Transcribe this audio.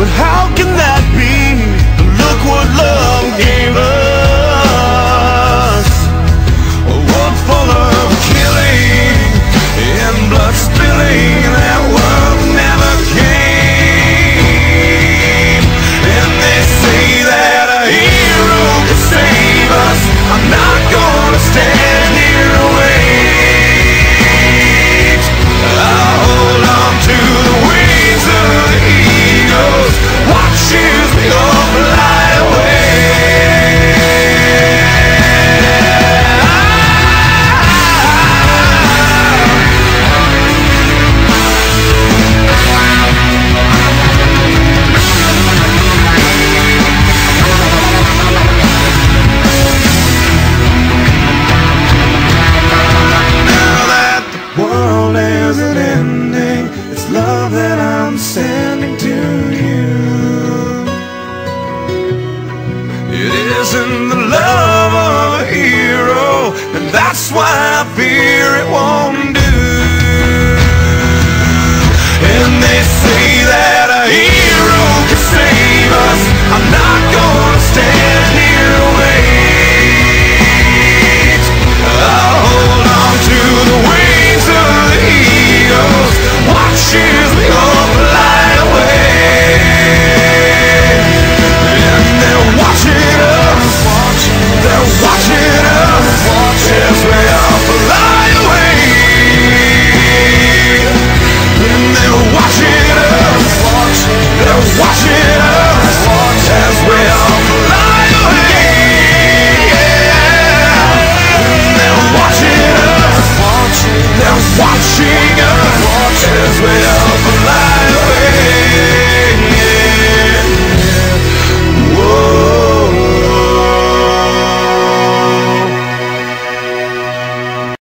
But how can that be? Look what love gave us, a world full of killing and blood spilling. That world never came. And they say that a hero could save us. I'm not gonna stand here and wait. I'll hold on to the wings of the eagles, watches me all fly away. That's why I fear it won't